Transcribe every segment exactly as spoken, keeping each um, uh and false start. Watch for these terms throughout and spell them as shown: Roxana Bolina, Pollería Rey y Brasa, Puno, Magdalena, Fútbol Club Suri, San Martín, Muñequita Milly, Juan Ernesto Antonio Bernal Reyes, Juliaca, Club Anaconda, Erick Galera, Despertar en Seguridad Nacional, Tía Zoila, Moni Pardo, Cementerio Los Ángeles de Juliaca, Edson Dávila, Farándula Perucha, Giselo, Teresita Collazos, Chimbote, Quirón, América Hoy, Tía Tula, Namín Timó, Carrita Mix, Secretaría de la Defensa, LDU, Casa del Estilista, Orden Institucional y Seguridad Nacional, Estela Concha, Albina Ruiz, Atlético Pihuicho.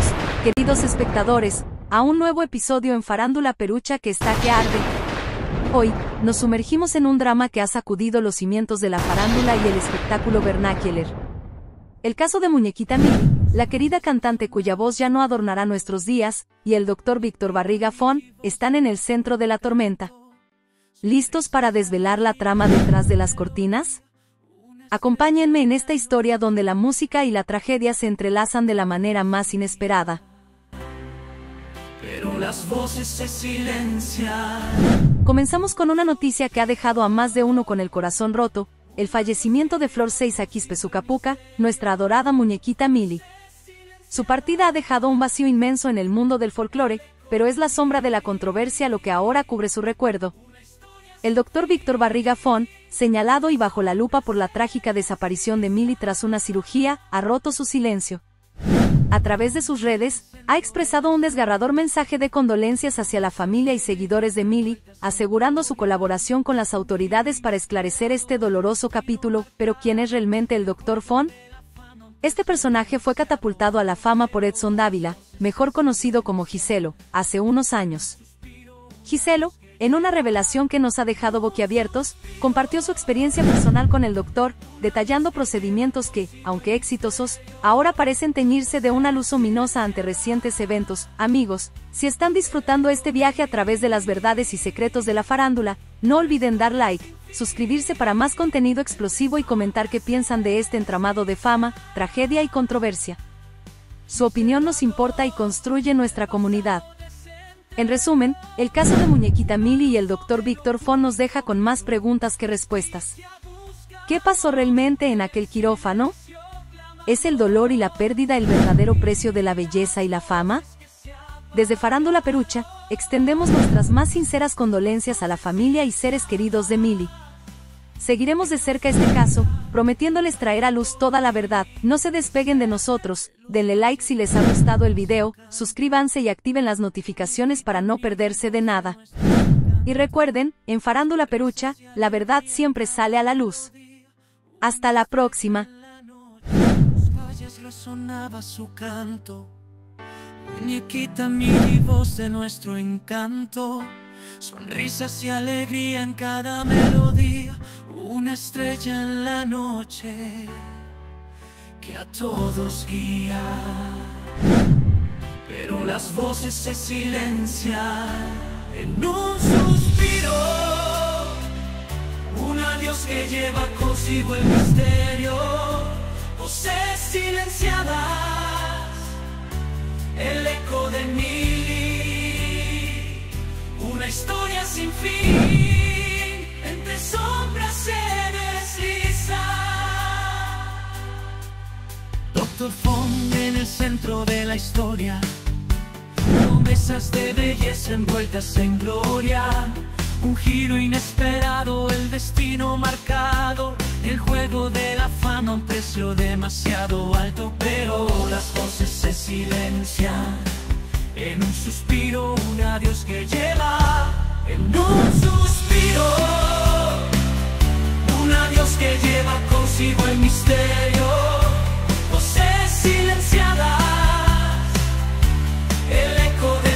Bienvenidos, queridos espectadores, a un nuevo episodio en Farándula Perucha que está que arde. Hoy, nos sumergimos en un drama que ha sacudido los cimientos de la farándula y el espectáculo vernáculer. El caso de Muñequita Milly, la querida cantante cuya voz ya no adornará nuestros días, y el doctor Víctor Barriga Fong, están en el centro de la tormenta. ¿Listos para desvelar la trama detrás de las cortinas? Acompáñenme en esta historia donde la música y la tragedia se entrelazan de la manera más inesperada. Pero las voces se silencian. Comenzamos con una noticia que ha dejado a más de uno con el corazón roto, el fallecimiento de Flor Sheiza Quispe Sucapuca, nuestra adorada Muñequita Milly. Su partida ha dejado un vacío inmenso en el mundo del folclore, pero es la sombra de la controversia lo que ahora cubre su recuerdo. El doctor Víctor Barriga Fong, señalado y bajo la lupa por la trágica desaparición de Milly tras una cirugía, ha roto su silencio. A través de sus redes, ha expresado un desgarrador mensaje de condolencias hacia la familia y seguidores de Milly, asegurando su colaboración con las autoridades para esclarecer este doloroso capítulo. Pero ¿quién es realmente el doctor Fong? Este personaje fue catapultado a la fama por Edson Dávila, mejor conocido como Giselo, hace unos años. Giselo, en una revelación que nos ha dejado boquiabiertos, compartió su experiencia personal con el doctor, detallando procedimientos que, aunque exitosos, ahora parecen teñirse de una luz ominosa ante recientes eventos. Amigos, si están disfrutando este viaje a través de las verdades y secretos de la farándula, no olviden dar like, suscribirse para más contenido explosivo y comentar qué piensan de este entramado de fama, tragedia y controversia. Su opinión nos importa y construye nuestra comunidad. En resumen, el caso de Muñequita Milly y el doctor Víctor Fong nos deja con más preguntas que respuestas. ¿Qué pasó realmente en aquel quirófano? ¿Es el dolor y la pérdida el verdadero precio de la belleza y la fama? Desde Farándula Perucha, extendemos nuestras más sinceras condolencias a la familia y seres queridos de Milly. Seguiremos de cerca este caso, prometiéndoles traer a luz toda la verdad. No se despeguen de nosotros, denle like si les ha gustado el video, suscríbanse y activen las notificaciones para no perderse de nada. Y recuerden, en Farándula Perucha, la verdad siempre sale a la luz. Hasta la próxima. Muñequita Milly, voz de nuestro encanto, sonrisas y alegría en cada melodía, una estrella en la noche que a todos guía. Pero las voces se silencian en un suspiro, un adiós que lleva consigo el misterio. Voces silenciadas, el eco de Milly, una historia sin fin, entre sombras se desliza. Doctor Fong en el centro de la historia, promesas de belleza envueltas en gloria, un giro inesperado, el destino marcado, el juego de la fama a un precio demasiado alto. Pero las voces se silencian en un suspiro, un adiós que lleva, en un suspiro, un adiós que lleva consigo el misterio. Voces silenciadas, el eco de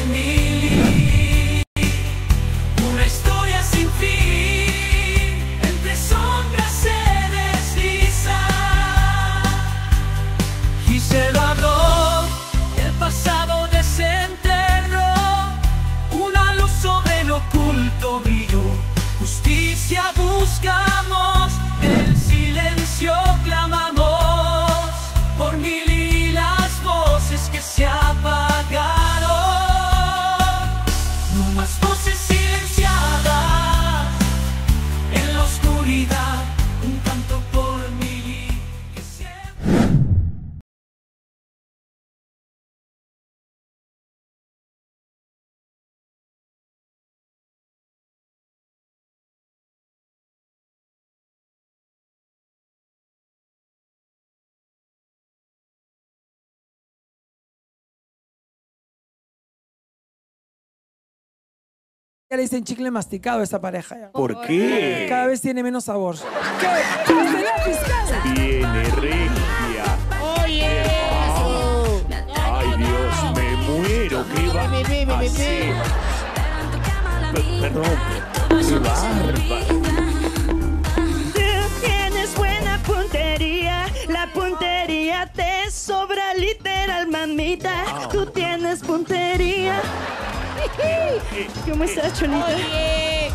le dicen chicle masticado a esa pareja ya. ¿Por qué? Cada vez tiene menos sabor. ¿Qué? ¿Cómo se la fiscal? Tiene regia. Oye. Oh. Ay, Dios pi, pi, pi, pi. Perdón. ¡Qué bárbaro! Tú tienes buena puntería. La puntería te sobra literal, mamita. Wow. Tú tienes puntería. ¿Cómo estás, Cholita? Oye.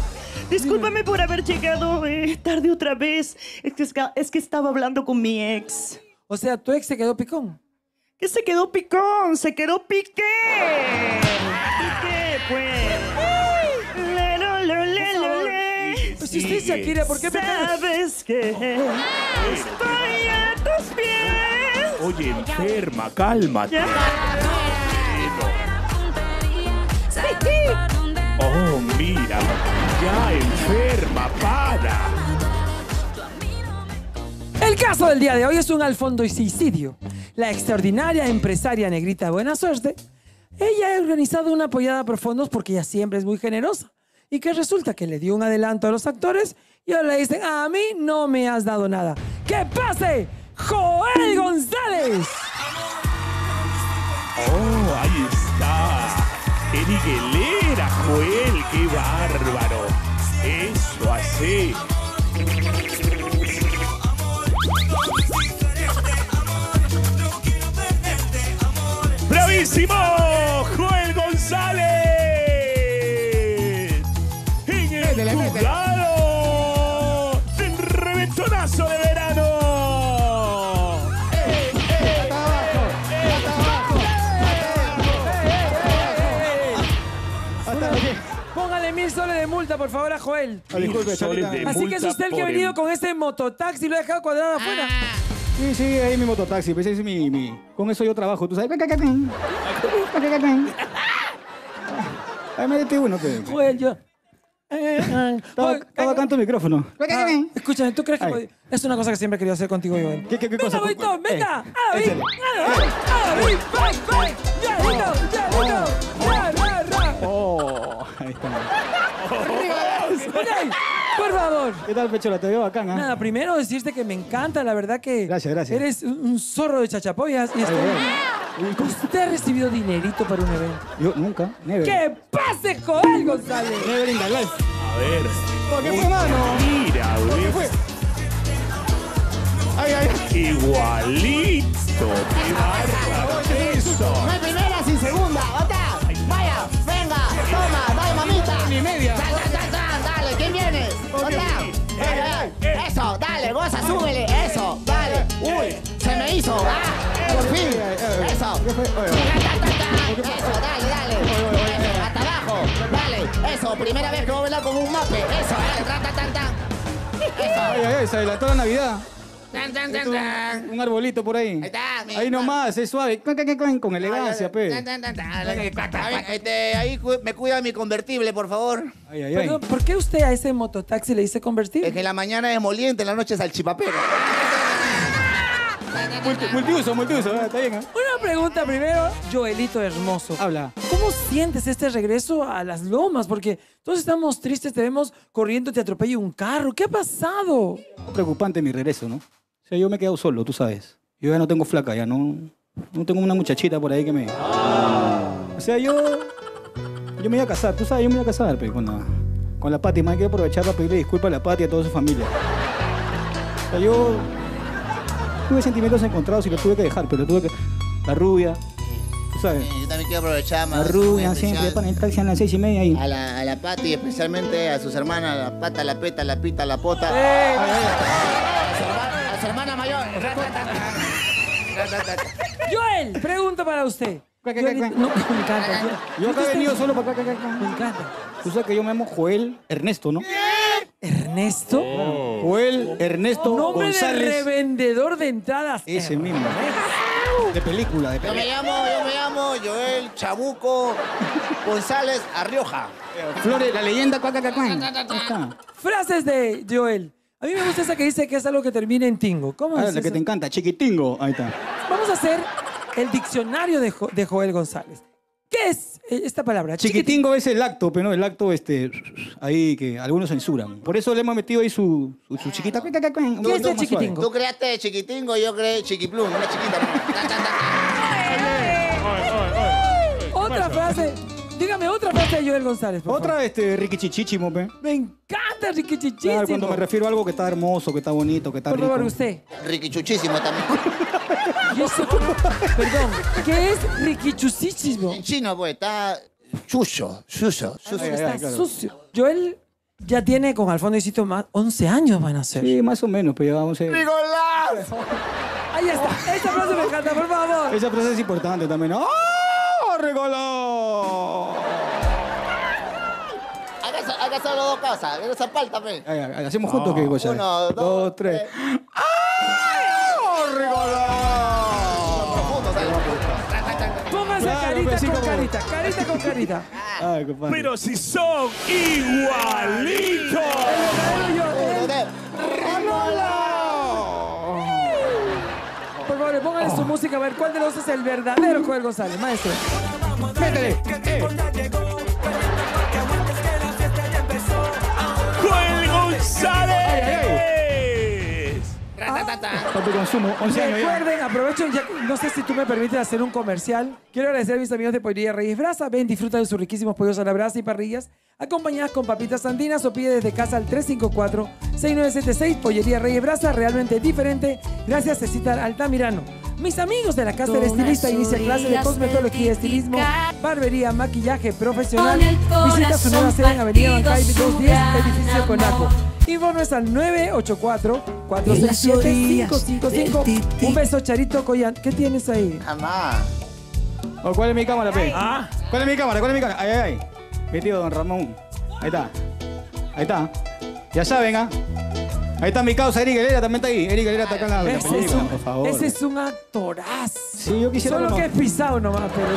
Discúlpame por haber llegado eh, tarde otra vez. Es que, es que estaba hablando con mi ex. O sea, ¿tu ex se quedó picón? ¿Qué se quedó picón? ¡Se quedó piqué! ¡Piqué, pues! ¡Le, lo, lo, le, lo, le! Pues si usted, Shakira, ¿por qué me caes? ¿Sabes qué? Estoy a tus pies. Oye, enferma, cálmate. Ya. Oh, mira, ya enferma, para. El caso del día de hoy es un al fondo y suicidio. La extraordinaria empresaria negrita Buena Suerte, ella ha organizado una apoyada por fondos porque ella siempre es muy generosa. Y que resulta que le dio un adelanto a los actores y ahora le dicen, a mí no me has dado nada. ¡Que pase Joel González! Oh, ahí está. Erick Galera, Joel, qué bárbaro. Eso así. ¡Bravísimo! ¡Joel González! En el jugado del reventonazo de verano. Póngale mil soles de multa, por favor, a Joel. Disculpe, así que es usted el que ha venido el... con este mototaxi y lo ha dejado cuadrado afuera. Ah. Sí, sí, ahí mi mototaxi. Ese es mi, mi... Con eso yo trabajo, tú sabes. Ahí métete uno. Que... Joel, yo... Estaba acá en tu micrófono. Ah, escúchame, ¿tú crees que... Ay. Es una cosa que siempre he querido hacer contigo, Joel. ¿Qué, qué, qué cosa? ¡Venga, Boitón, venga! ¡Avi! ¡Avi! ¡Avi! ¡Ya, listo! ¡Ya, listo! ¡Ya, oh, ahí está! Okay, por favor. ¿Qué tal, Pechola? Te veo bacán, ¿eh? Nada, primero decirte que me encanta, la verdad que... Gracias, gracias. Eres un zorro de chachapoyas. Y estoy... ay, ay. ¿Usted ha recibido dinerito para un evento? Yo nunca, never. ¡Que pase, Joel González! Never in the life. A ver. ¿Por qué fue, mano? Mira, güey. Fue? Ay, ay. Igualito. ¡Qué bárbaro eso! No hay primera sin segunda. ¡Ota! ¡Vaya! ¡Venga! ¡Toma! ¡Vaya, mamita! ¡Ni media! ¡Tan, tan, tan, tan! ¡Dale! ¿Quién viene? ¡Hola! ¡Eso! ¡Dale! ¡Goza! ¡Súbele! ¡Eso! ¡Dale! ¡Uy! ¡Se me hizo! ¡Ah! ¡Por fin! ¡Eso! ¡Eso! ¡Dale, dale! ¡Hasta abajo! ¡Dale! ¡Eso! ¡Primera vez que voy a bailar con un mape! ¡Eso! ¡Dale! ¡Tan, tan, tan, tan! ¡Eso! ¡Ay, ay, ay! ¡Se adelantó la Navidad! Tan, tan, tan, tan. Un arbolito por ahí. Ahí está, mi, ahí nomás, es suave. Con elegancia, pe. Ahí me cuida mi convertible, por favor. Ay, ay, ay. ¿Por qué usted a ese mototaxi le dice convertible? Es que la mañana es moliente, en la noche es salchipapero. Multi, multiuso, multiuso, ¿eh? Está bien, ¿eh? Una pregunta primero, Joelito hermoso. Habla. ¿Cómo sientes este regreso a las lomas? Porque todos estamos tristes, te vemos corriendo, te atropella un carro. ¿Qué ha pasado? Preocupante mi regreso, ¿no? O sea, yo me he quedado solo, tú sabes. Yo ya no tengo flaca, ya no... No tengo una muchachita por ahí que me... Ah. O sea, yo... Yo me iba a casar, tú sabes, yo me iba a casar, pero con la... Con la Pati, más que aprovechar para pedirle disculpas a la Pati y a toda su familia. O sea, yo... Tuve sentimientos encontrados y los tuve que dejar, pero tuve que... La rubia, tú sabes. Sí, yo también quiero aprovechar más. La rubia, siempre, para el taxi a las seis y media ahí. A la, a la Pati, especialmente a sus hermanas, a la Pata, la Peta, la Pita, la Pota. ¡Eh! A, la, a, la, a, la, a su hermana mayor. Joel, pregunta para usted. Yo, no, me encanta. Yo acá he venido solo para acá. Me encanta. Tú sabes que yo me llamo Joel Ernesto, ¿no? Ernesto. Oh. Joel Ernesto nombre González. Nombre de revendedor de entradas. Ese hermano. Mismo. De película, de película. Yo me llamo, yo me llamo Joel Chabuco González Arrioja. Flores, la leyenda Cuacacacuán. Frases de Joel. A mí me gusta esa que dice que es algo que termina en tingo. ¿Cómo ah, es la eso? Que te encanta, chiquitingo. Ahí está. Vamos a hacer el diccionario de, jo de Joel González. ¿Qué es esta palabra? Chiquitingo, chiquitingo es el acto, pero no el acto este, ahí que algunos censuran. Por eso le hemos metido ahí su, su, su chiquita. ¿Qué no, es el chiquitingo? Tú creaste chiquitingo y yo creé chiquiplum, una chiquita. Otra frase. Dame otra frase de Joel González, por Otra, favor. este, riquichichichimo, pe. Me encanta riquichichichimo. Claro, cuando me refiero a algo que está hermoso, que está bonito, que está por rico. Por favor, usted. Riquichuchísimo también. ¿Y eso? Perdón, ¿qué es riquichuchísimo? En chino, pues, está sucio, sucio, sucio. Ay, está ay, claro. sucio. Joel... Ya tiene con Alfonso Isito más once años van a ser. Sí, más o menos, pero ya once. ¡Nicolás! Ahí está. Esa frase me encanta, por favor. Esa frase es importante también. ¡Oh, Nicolás! Haga, haga solo dos cosas. Haga esa palta, pe. Hacemos juntos que cosa. Uno, dos, dos tres. tres. ¡Oh, Nicolás! Póngase carita con carita. Carita con carita. Ay, pero si son igualitos. Por favor, pónganle su música a ver cuál de los es el verdadero Joel González, maestro. Métele. Joel González. Consumo, once años. Recuerden, aprovecho, ya, no sé si tú me permites hacer un comercial. Quiero agradecer a mis amigos de Pollería Rey y Brasa. Ven, disfruta de sus riquísimos pollos a la brasa y parrillas, acompañadas con papitas andinas o pide desde casa al tres cinco cuatro, seis nueve siete seis. Pollería Rey y Brasa, realmente diferente. Gracias, Cecitar Altamirano. Mis amigos de la Casa del Estilista inicia clases de cosmetología y estilismo, barbería, maquillaje profesional. Visita su nueva sede en Avenida Bancay doscientos diez, edificio Conaco. Informe es al nueve ocho cuatro, cuatro seis siete, cinco cinco cinco. Un beso, Charito Collán. ¿Qué tienes ahí? Amá. Oh, ¿cuál es mi cámara, Pepe? ¿Ah? ¿Cuál es mi cámara? ¿Cuál es mi cámara? Ay, ay, ay. Mi tío Don Ramón. Ahí está. Ahí está. Ya saben, ¿ah? ¿eh? Ahí está mi causa, Erick Galera, también está ahí. Erick Galera está acá en la película, por favor. Ese es un actorazo. Sí, yo quisiera... Solo que es pisado nomás, pero...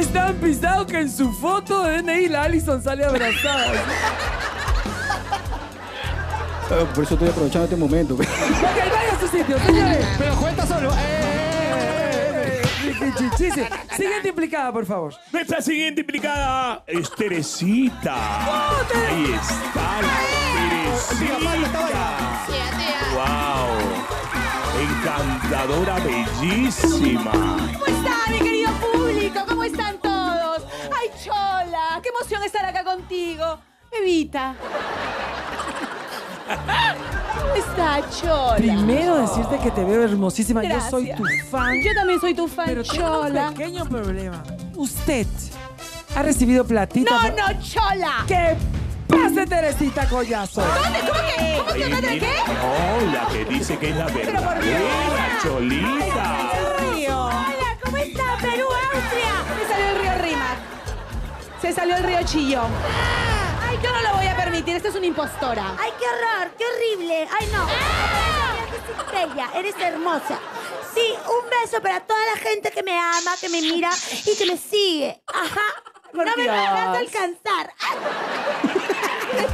Es tan pisado que en su foto de D N I la Allison sale abrazada. Pero por eso estoy aprovechando este momento. Ok, vaya a su sitio, señores. Pero cuenta solo. Siguiente implicada, por favor. Nuestra siguiente implicada es Teresita. Ahí está Teresita. Wow. Encantadora, bellísima. ¿Cómo está, mi querido público? ¿Cómo están todos? Ay, Chola, qué emoción estar acá contigo, bebita. ¿Cómo está, Chola? Primero decirte que te veo hermosísima. Gracias. Yo soy tu fan. Yo también soy tu fan, pero Chola. Pero un pequeño problema. Usted ha recibido platita. No, por... no, Chola. ¿Qué pase, Teresita Collazo? ¿Dónde? ¿Cómo que? ¿Cómo que no te qué? No, la que dice que es la verdadera, Cholita. Ay, hola, ¿cómo está, Perú, Austria? Se salió el río Rímac. Se salió el río Chillón. Yo no lo voy a permitir, esta es una impostora. Ay, qué horror, qué horrible. Ay, no. ¡Ah! Eres bella, eres hermosa. Sí, un beso para toda la gente que me ama, que me mira y que me sigue. Ajá. No me, me vas a alcanzar. Se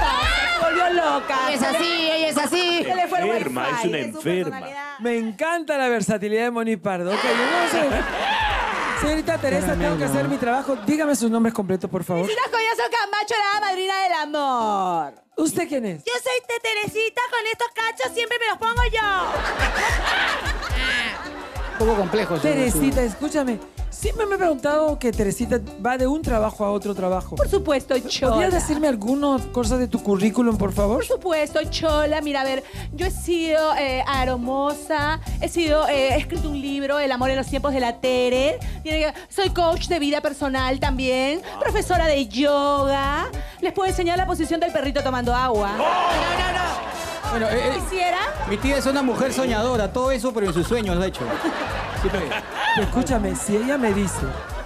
volvió loca. Ella es así, ella es así. Enferma, es una enferma. Me encanta la versatilidad de Moni Pardo. Ok, yo no sé. Señorita Teresa, tengo que hacer mi trabajo. Dígame sus nombres completos, por favor. Mesita Coyazo Camacho, la madrina del amor. ¿Usted quién es? Yo soy te Teresita, con estos cachos siempre me los pongo yo. Un poco complejo. Teresita, escúchame. Siempre me he preguntado que Teresita va de un trabajo a otro trabajo. Por supuesto, Chola. ¿Podrías decirme algunas cosas de tu currículum, por favor? Por supuesto, Chola. Mira, a ver, yo he sido eh, aromosa, he sido, eh, he escrito un libro, El amor en los tiempos de la Tere. Soy coach de vida personal también, profesora de yoga. Les puedo enseñar la posición del perrito tomando agua. ¡Oh! No, no, no. Bueno, eh, ¿quisiera? Mi tía es una mujer soñadora, todo eso, pero en sus sueños lo ha hecho. Siempre. Escúchame, si ella me dice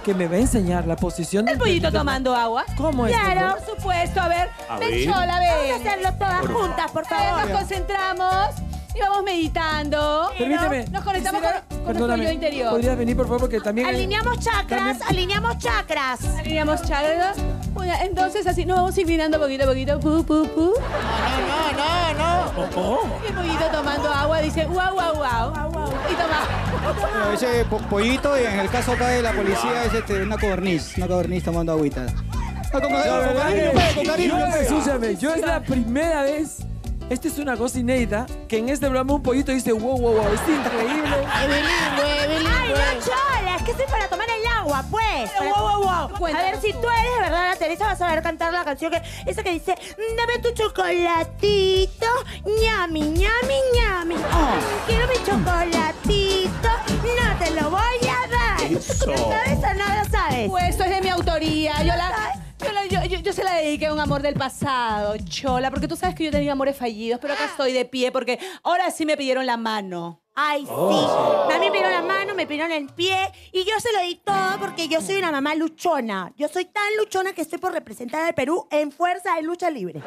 que me va a enseñar la posición del... ¿El pollito tomando agua? ¿Cómo es? Claro, por supuesto. A ver, a ven, ver. Chola, ven. Vamos a hacerlo todas por juntas, por favor. Nos concentramos y vamos meditando. Permíteme. Nos conectamos con, con nuestro yo interior. ¿Podrías venir, por favor? Porque también... Alineamos chakras, también... alineamos chakras. Alineamos chakras. Entonces, así, nos vamos inclinando poquito a poquito. Pu, pu, pu. No, no, no, no. Oh. Y el pollito tomando agua dice guau, guau, guau. Y toma. Bueno, ese po pollito, en el caso acá de la policía, es este, una codorniz. Una codorniz tomando agüita. No, con cariño, con cariño. Escúchame, yo es la primera vez Esta es una cosa inédita, que en este programa un pollito dice wow, wow, wow, es increíble. Evelyn, Evelyn. Ay, no cholas, ¿qué es para tomar el agua, pues? Pero, para... wow, wow, wow. A ver, si tú eres de verdad la Teresa, vas a ver cantar la canción que esa que dice, dame tu chocolatito, ñami, ñami, ñami. Oh. Quiero mi chocolatito, no te lo voy a dar. Eso. ¿Lo sabes o no lo sabes? Pues esto es de mi autoría, yo la... Yo, yo, yo, yo se la dediqué a un amor del pasado, chola, porque tú sabes que yo tenía amores fallidos, pero acá estoy de pie porque ahora sí me pidieron la mano. Ay, sí. Oh. A mí me pidieron la mano, me pidieron el pie y yo se lo di todo porque yo soy una mamá luchona. Yo soy tan luchona que estoy por representar al Perú en fuerza de lucha libre.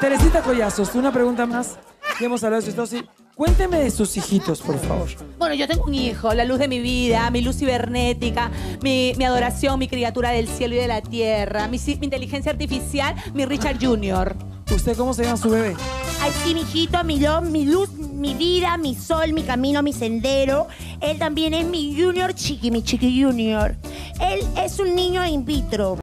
Teresita Collazos, una pregunta más. Ya hemos hablado de esto, sí. Cuénteme de sus hijitos, por favor. Bueno, yo tengo un hijo, la luz de mi vida, mi luz cibernética, mi, mi adoración, mi criatura del cielo y de la tierra, mi, mi inteligencia artificial, mi Richard junior ¿Usted cómo se llama su bebé? Ay, sí, mi hijito, mi, lo, mi luz, mi vida, mi sol, mi camino, mi sendero. Él también es mi junior chiqui, mi chiqui junior. Él es un niño in vitro.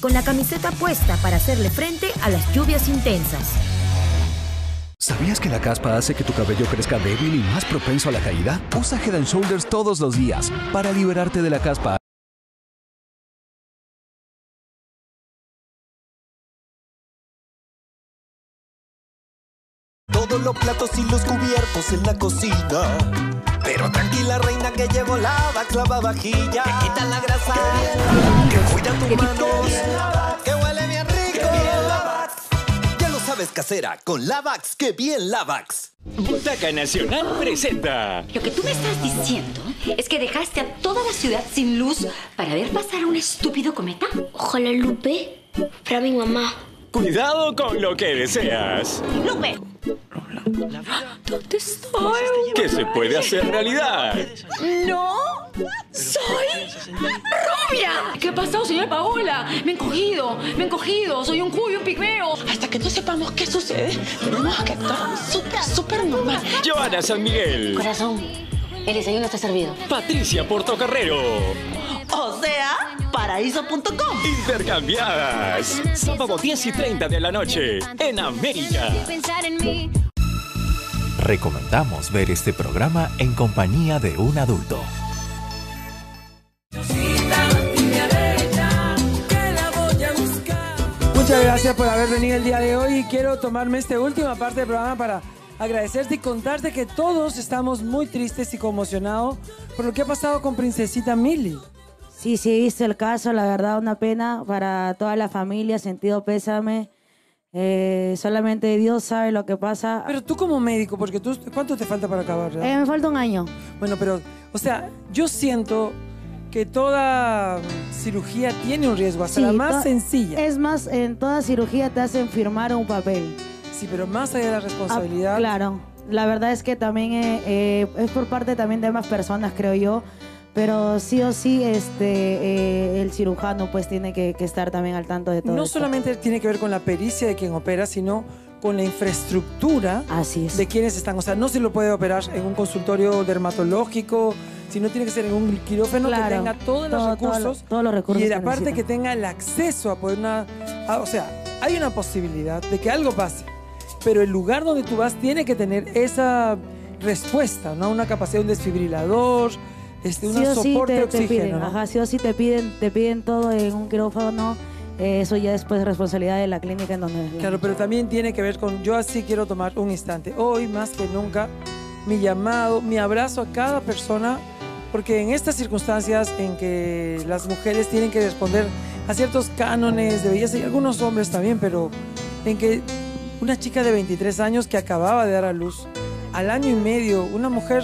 Con la camiseta puesta para hacerle frente a las lluvias intensas. ¿Sabías que la caspa hace que tu cabello crezca débil y más propenso a la caída? Usa Head and Shoulders todos los días para liberarte de la caspa. Todos los platos y los cubiertos en la cocina. Pero tranquila, reina, que llevo Lavax, lavavajilla. Que quita la grasa, que cuida tus manos, que huele bien rico. Ya lo sabes, casera, con Lavax, que bien Lavax. Butaca Nacional presenta. Lo que tú me estás diciendo es que dejaste a toda la ciudad sin luz para ver pasar un estúpido cometa. Ojalá, Lupe, para mi mamá. Cuidado con lo que deseas. Lupe. ¿Dónde estoy? ¿Qué se puede hacer realidad? ¡No! ¡Soy rubia! ¿Qué ha pasado, señora Paola? Me han cogido, me han cogido. Soy un cuyo, un pigmeo. Hasta que no sepamos qué sucede, tenemos que actuar súper, súper normal. Joana San Miguel. Corazón, el desayuno está servido. Patricia Portocarrero. O sea... paraíso punto com. Intercambiadas. Sábado diez y treinta de la noche en América. Recomendamos ver este programa en compañía de un adulto. Muchas gracias por haber venido el día de hoy y quiero tomarme esta última parte del programa para agradecerte y contarte que todos estamos muy tristes y conmocionados por lo que ha pasado con Princesita Milly. Sí, sí, he visto el caso, la verdad, una pena para toda la familia, sentido pésame. Eh, solamente Dios sabe lo que pasa. Pero tú como médico, porque tú, ¿cuánto te falta para acabar? Eh, me falta un año. Bueno, pero, o sea, yo siento que toda cirugía tiene un riesgo, hasta sí, la más sencilla. Es más, en toda cirugía te hacen firmar un papel. Sí, pero más allá de la responsabilidad. Ah, claro, la verdad es que también eh, eh, es por parte también de más personas, creo yo. Pero sí o sí, este, eh, el cirujano pues tiene que, que estar también al tanto de todo. No esto. Solamente tiene que ver con la pericia de quien opera, sino con la infraestructura. Así es. De quienes están. O sea, no se lo puede operar en un consultorio dermatológico, sino tiene que ser en un quirófano, claro, que tenga todos todo, los recursos. Todo lo, todos los recursos. Y aparte que tenga el acceso a poder una... A, o sea, hay una posibilidad de que algo pase, pero el lugar donde tú vas tiene que tener esa respuesta, ¿no? Una capacidad de un desfibrilador... Este, sí o sí te, oxígeno, te piden, ¿no? Ajá, sí o sí te piden, te piden todo en un quirófano, eh, eso ya después es responsabilidad de la clínica en donde... Claro, pero también tiene que ver con, yo así quiero tomar un instante, hoy más que nunca, mi llamado, mi abrazo a cada persona, porque en estas circunstancias en que las mujeres tienen que responder a ciertos cánones de belleza, y algunos hombres también, pero en que una chica de veintitrés años que acababa de dar a luz, al año y medio, una mujer...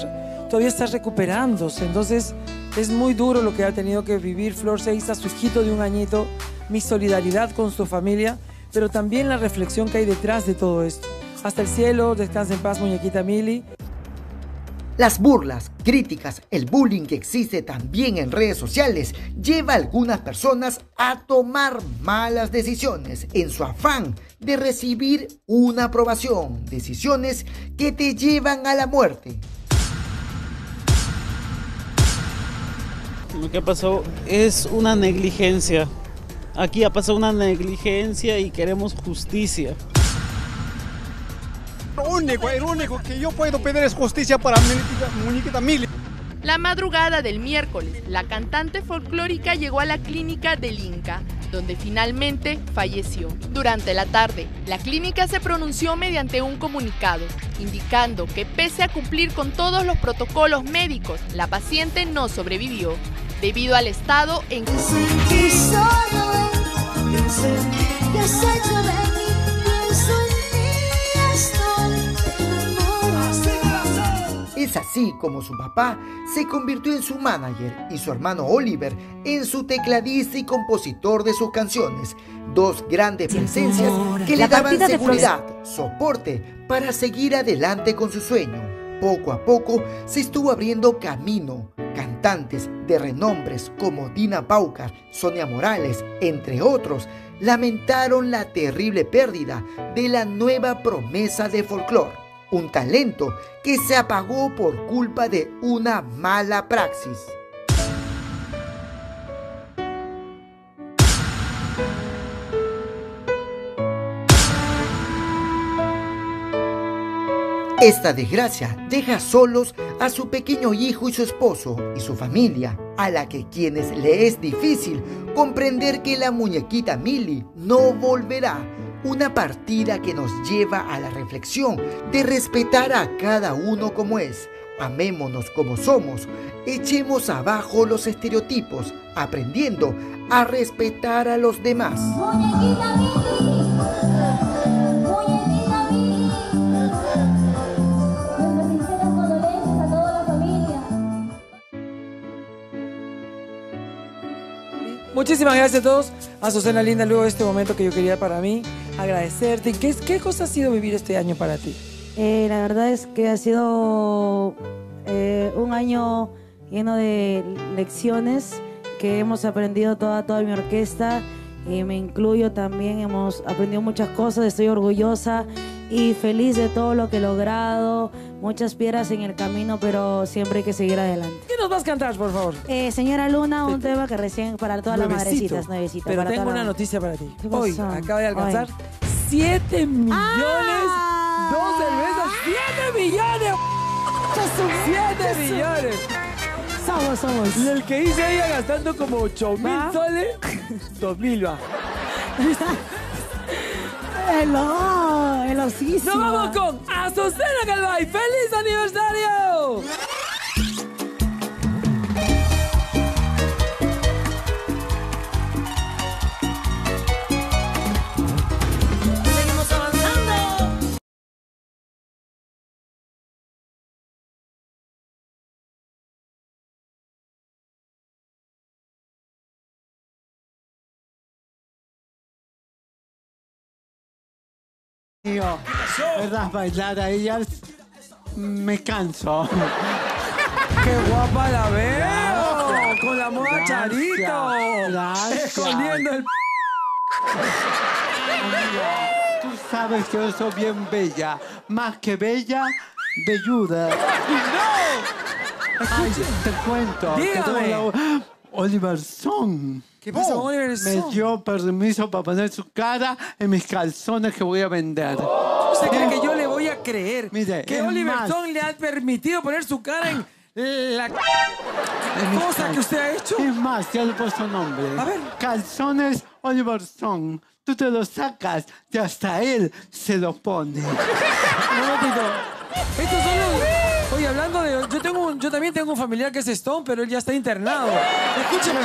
todavía está recuperándose, entonces es muy duro lo que ha tenido que vivir Flor Sheiza, su hijito de un añito, mi solidaridad con su familia, pero también la reflexión que hay detrás de todo esto. Hasta el cielo, descansa en paz, Muñequita Milly. Las burlas, críticas, el bullying que existe también en redes sociales lleva a algunas personas a tomar malas decisiones en su afán de recibir una aprobación, decisiones que te llevan a la muerte. lo que pasó es una negligencia. Aquí ha pasado una negligencia y queremos justicia. Lo único, el único que yo puedo pedir es justicia para Muñequita Milly. La madrugada del miércoles, la cantante folclórica llegó a la Clínica del Inca, donde finalmente falleció. Durante la tarde, la clínica se pronunció mediante un comunicado, indicando que pese a cumplir con todos los protocolos médicos, la paciente no sobrevivió, debido al estado en que... Es así como su papá se convirtió en su manager y su hermano Oliver en su tecladista y compositor de sus canciones. Dos grandes presencias que le daban seguridad, soporte para seguir adelante con su sueño. Poco a poco se estuvo abriendo camino. Cantantes de renombres como Dina Paucar, Sonia Morales, entre otros, lamentaron la terrible pérdida de la nueva promesa de folclore. Un talento que se apagó por culpa de una mala praxis. Esta desgracia deja solos a su pequeño hijo y su esposo y su familia, a la que quienes le es difícil comprender que la Muñequita Milly no volverá. Una partida que nos lleva a la reflexión de respetar a cada uno como es. Amémonos como somos, echemos abajo los estereotipos, aprendiendo a respetar a los demás. Muñequita Milly. Muñequita Milly. Nuestras sinceras condolencias a toda la familia. Muchísimas gracias a todos. Azucena linda, luego de este momento que yo quería para mí, agradecerte. ¿Qué, qué cosa ha sido vivir este año para ti? Eh, la verdad es que ha sido eh, un año lleno de lecciones que hemos aprendido toda, toda mi orquesta. Y me incluyo también, hemos aprendido muchas cosas, estoy orgullosa y feliz de todo lo que he logrado. Muchas piedras en el camino, pero siempre hay que seguir adelante. ¿Qué nos vas a cantar, por favor? Eh, señora Luna, un tema que recién para todas nuevecito, las madrecitas. Nuevecito, pero para tengo una la... noticia para ti. Hoy acaba de alcanzar siete millones ¡Ah! dos cervezas. ¡siete millones! ¡siete millones! Somos, somos. Y el que dice ella gastando como ocho mil soles, dos mil va. ¡Hello! ¡Helosísimo! ¡Nos vamos con Azucena Calvay! ¡Feliz aniversario! ¡Seguimos avanzando! Digo, ¿verdad? Bailar a ellas me canso. ¡Qué guapa la veo! Claro, con la moda gracias, Charito. Gracias. Escondiendo el... Tú sabes que yo soy bien bella. Más que bella, velluda. ¡No! Ay, te cuento. Dígame. Oliver Sonne. ¿Qué pasó con Oliver Sonne? Me dio permiso para poner su cara en mis calzones que voy a vender. ¿Usted cree que yo le voy a creer? Mire, que Oliver Sonne le ha permitido poner su cara en la cosa que usted ha hecho. Es más, ya le he puesto nombre. A ver. Calzones Oliver Sonne. Tú te los sacas y hasta él se los pone. Un momentito. Estos son los... Oye, hablando de... Yo, tengo un, yo también tengo un familiar que es Stone, pero él ya está internado. Escúchame.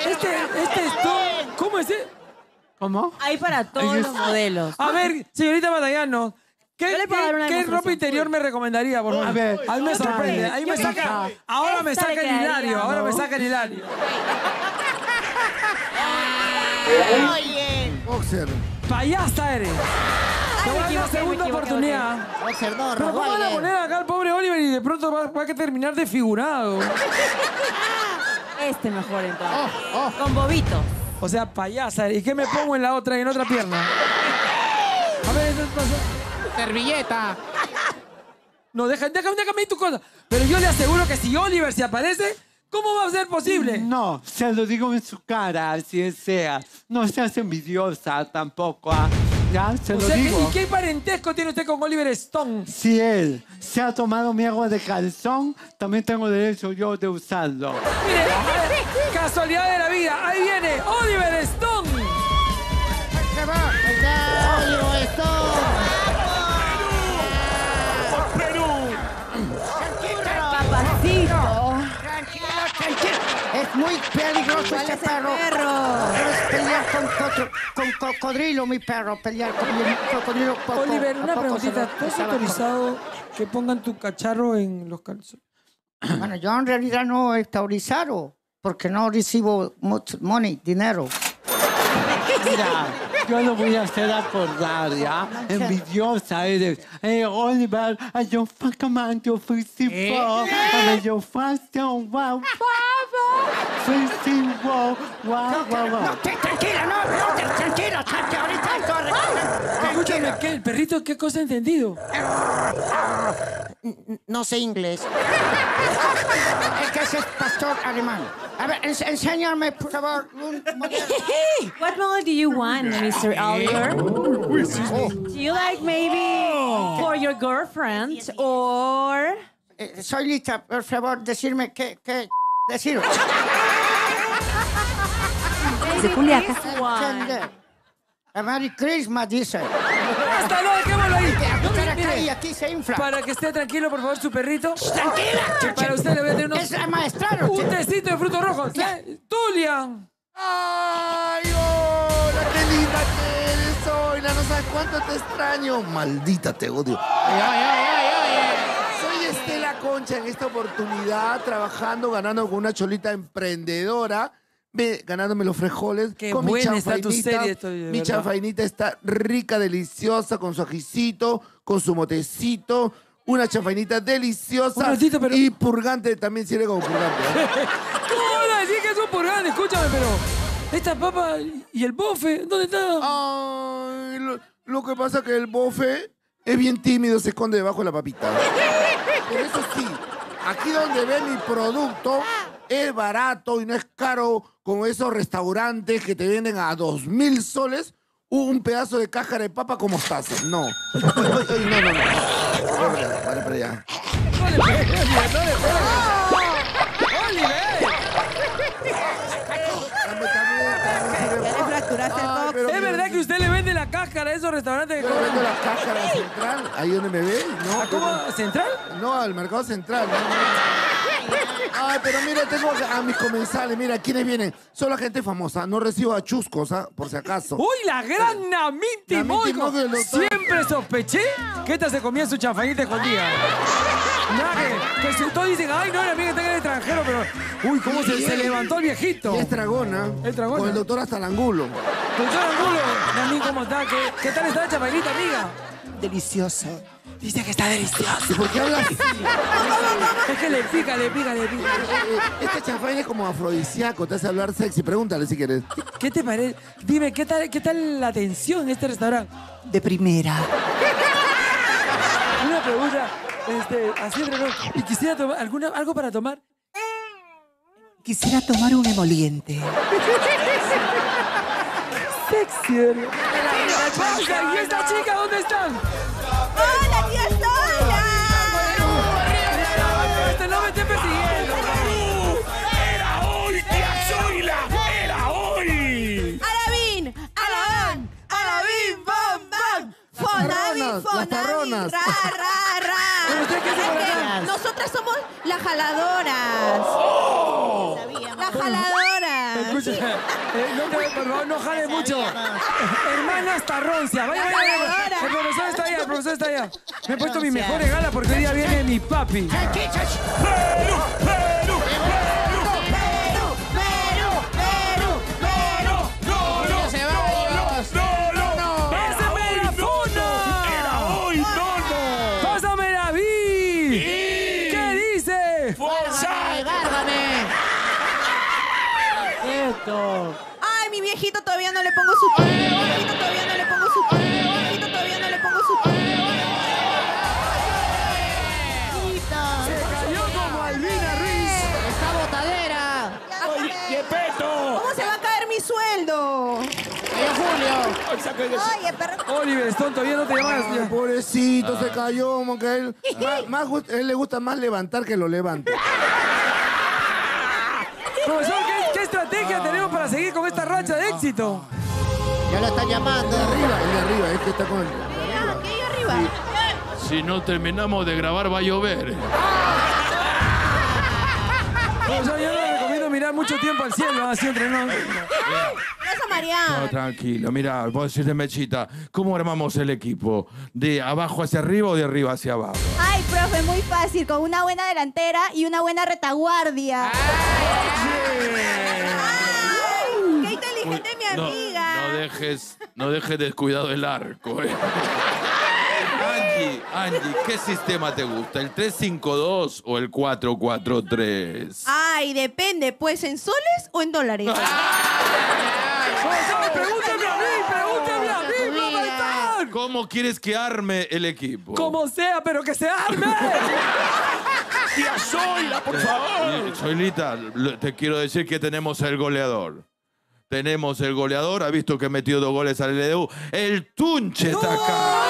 Este, este Stone... ¿Cómo es? ¿Cómo? Hay para todos Ay, los modelos. A ver, señorita Batallano, ¿qué, qué, ¿qué ropa interior me recomendaría? Por favor? A ver, ahí me sorprende. Ahí me saca... Ahora me saca el hilario. Ahora me saca el hilario. Oye. Boxer. Payasta eres. Te voy a dar una segunda oportunidad. Pero ¿cómo van a poner acá al pobre Oliver y de pronto va, va a terminar desfigurado? Este mejor entonces. Oh, oh. Con bobito. O sea, payasa. ¿Y qué me pongo en la otra y en otra pierna? A ver, entonces... Servilleta. No, déjame, déjame, déjame tu cosa. Pero yo le aseguro que si Oliver se aparece, ¿Cómo va a ser posible? No, se lo digo en su cara, así sea. No seas envidiosa tampoco, ¿ah? Ya, se o lo sea, digo. ¿Y qué parentesco tiene usted con Oliver Stone? Si él se ha tomado mi agua de calzón, también tengo derecho yo de usarlo. Mire, casualidad de la vida, ahí viene Oliver Stone. ¡Ahí se va! ¡Ahí está Oliver Stone! Es muy peligroso este perro. perro. Puedes pelear con, con, con cocodrilo, mi perro. Pelear con cocodrilo. Poco, Oliver, una preguntita. ¿Tú has autorizado que pongan tu cacharro en los calzones? Bueno, yo en realidad no he autorizado porque no recibo mucho money, dinero. Mira, yo lo voy a hacer acordar, ¿ya? Envidiosa eres. Hey, Oliver, I don't fucking mind your fifty-four. I don't fucking mind wow, wow, wow. Tranquila, no, tranquila, tranquila, ahorita. Escúchame, ¿qué? ¿El perrito qué cosa ha entendido? No sé inglés. Es que ese es pastor alemán. A ver, ens enséñame, por favor, un modelo. What model do you want, Mister Oliver? Oh. Do you like maybe oh. for your girlfriend or... Eh, soy lista, por favor, decirme qué, qué decir. De Juliaca. A Merry Christmas, dice. ¡Hasta luego! ¡Quémoslo ahí! Mire, aquí se infla. Para que esté tranquilo, por favor, su perrito. ¡Tranquila! Para usted le voy a tener unos... ¡Es maestrado! ¡Un tecito de frutos rojos! ¡Tulia! ¡Ay, hola! ¡Qué linda que eres, Zoila! ¡No sabes cuánto te extraño! ¡Maldita, te odio! ¡Ay, ay, ay, ay! Soy Estela Concha en esta oportunidad, trabajando, ganando con una cholita emprendedora. Ganándome los frijoles. Qué con buena mi está tu serie. Estoy, mi chanfainita está rica, deliciosa, con su ajicito, con su motecito. Una chanfainita deliciosa. Un ratito, pero... Y purgante, también sirve como purgante. ¿Eh? ¿Cómo van a decir que es un purgante? Escúchame, pero... Esta papa y el bofe, ¿dónde está? Ay, lo, lo que pasa es que el bofe es bien tímido, se esconde debajo de la papita. Pero eso sí, aquí donde ve mi producto... Es barato y no es caro como esos restaurantes que te venden a dos mil soles un pedazo de cáscara de papa con mostaza. No. No, no, no. Vale, para allá. ¡No le pegues! ¡No le pegues! ¡Oliver! ¿Es verdad que usted le vende la cáscara a esos restaurantes? Yo le vendo la cáscara central. ¿Ahí donde me ve? ¿A cómo? ¿Central? No, al mercado central. Ay, pero mira, tengo a mis comensales. Mira, ¿quiénes vienen? Son la gente famosa. No recibo a chuscos, ¿ah? Por si acaso. ¡Uy, la gran Namín Timó! Siempre sospeché que esta se comía su chanfainita escondida. Nada, que, que si todos dicen, ay, no, la mía está en el extranjero, pero... Uy, cómo se, se levantó el viejito. Y es Tragona. El Tragona. Con el doctor hasta el angulo. Doctor Angulo, Namín, ¿cómo está? ¿Qué, qué tal está la chanfainita, amiga? Deliciosa. Dice que está delicioso. ¿Y por qué hablas así? Es que le pica, le pica, le pica. Esta chanfaina es como afrodisíaco, te hace hablar sexy. Pregúntale si quieres. ¿Qué te parece? Dime, ¿qué tal, qué tal la atención en este restaurante? De primera. Una pregunta, este, así de reloj. ¿Y quisiera tomar alguna, algo para tomar? Quisiera tomar un emoliente. Sexy. La, la chica, ¿y esta chica dónde están? ¡Hola, tía Zoila! ¡Este no me esté persiguiendo! ¡Era hoy, tía Zoila! ¡Era hoy! ¡Alabín! ¡Alabán! ¡Alabín! ¡Bom, bom! ¡Fonabín, fonabín! ¡Ra, ra, ra! Nosotras somos las jaladoras. ¡Las jaladoras! Escucha, por favor, no jale mucho. Hermanas Tarroncia, vaya, vaya. El profesor está allá, el profesor está allá. Me he puesto mis mejores galas porque hoy día viene mi papi. ¡Perú, Perú, Perú, Perú, Perú, Perú, Perú! ¡No, no, no, no! ¡Pásame la funa! ¡Era hoy, no, no! ¡Pásame la vi! ¿Qué dice? ¡Forzame, gárgame! ¡Esto! ¡Ay, mi viejito todavía no le pongo su pie! ¡Mi viejito todavía no le pongo su pie! ¡Se cayó como Albina Ruiz! ¡Está botadera! Oye, pero... Oliver Sonne, todavía no te llamas. Pobrecito, ah. se cayó, porque a él, ah. más, más, él le gusta más levantar que lo levante. Profesor, ¿qué, qué estrategia ah. tenemos para seguir con esta racha de éxito? Ya lo están llamando. El de arriba, el de arriba, este está con el... Mira, aquí arriba. Sí. Si no terminamos de grabar, va a llover. Profesor, yo le recomiendo mirar mucho tiempo al cielo, así entre nos. No, tranquilo, mira, vos decís de Mechita, ¿cómo armamos el equipo? ¿De abajo hacia arriba o de arriba hacia abajo? Ay, profe, muy fácil, con una buena delantera y una buena retaguardia. ¡Ay! Ay, ¡qué inteligente Uy, mi amiga! No, no dejes, no dejes descuidado el arco, eh. Angie, Angie, ¿qué sistema te gusta? ¿El tres cinco dos o el cuatro cuatro tres? Ay, depende, pues, ¿en soles o en dólares? ¡Ay! Pregúntame a mí, pregúntame a mí, mamá. ¿Cómo quieres que arme el equipo? Como sea, pero que se arme. Tía Zoila, por favor. Zoilita, te quiero decir que tenemos el goleador. Tenemos el goleador, ha visto que ha metido dos goles al L D U. El Tunche está acá.